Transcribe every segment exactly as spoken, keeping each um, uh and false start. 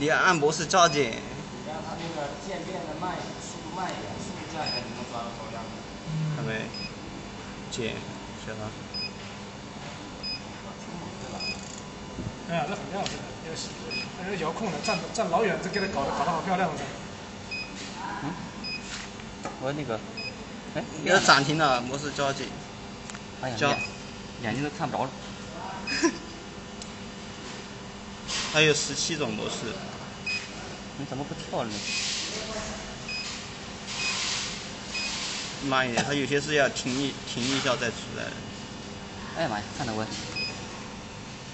你按模式加减。让它那个渐变的慢，速度慢一点，速度加一点，你能抓到高亮。看没？减，是吧？哎呀，这很亮。 那是遥控的，站站老远就给它搞得搞得好漂亮的。嗯，我那个，哎，你要暂停了，模式交接。哎呀，眼眼睛都看不着了。还有十七种模式。你怎么不跳了呢？慢一点，它有些是要停一停一下再出来的。哎呀妈呀，看得我。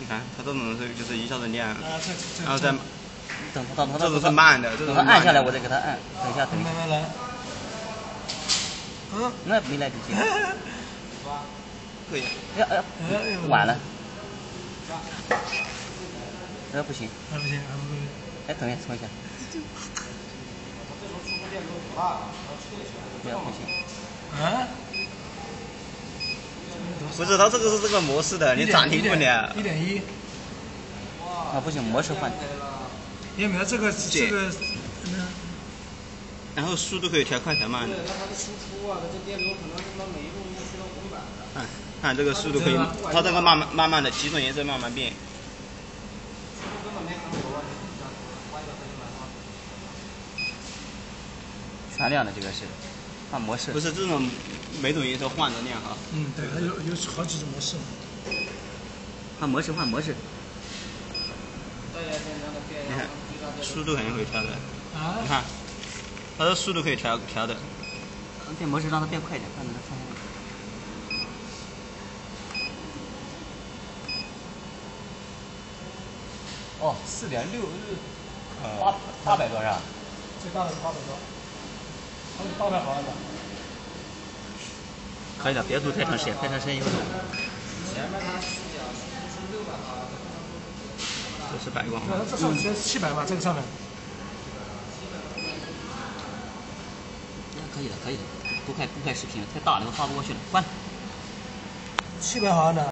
你看，它这种是就是一下子亮，然后再等它到它这种是慢的，这种按下来我再给它按，等一下等一下。慢慢来。嗯，那没来得及。可以。哎呀哎呀，晚了。哎不行。哎不行，哎等一下，重一下。不要不行。啊？ 不是，它这个是这个模式的，你暂停不了。一点一。啊，不行，模式换。因为没有这个这个。然后速度可以调快调慢的。对，它的输出啊，这电流可能它每一步都需要五百的。看，看这个速度可以，它这个慢慢慢慢的几种颜色慢慢变。速度根本没很多，关掉它就完了。全亮的这个是。 换模式不是这种，每种颜色换着亮哈。嗯，对，它有有好几种模式。换模式，换模式。你看，速度肯定可以调的。啊。你看，它的速度可以调调的。变模式让它变快一点，看能不能看。哦，四点六六，八八百多是吧？最大的是八百多。 八百毫安吧，可以的，别读太长时间，太长时间以后读。这是白光。嗯、这上面七百吧，这个上面。可以的，可以的，不看不看视频了，太大了，我发不过去了，关。七百毫安的。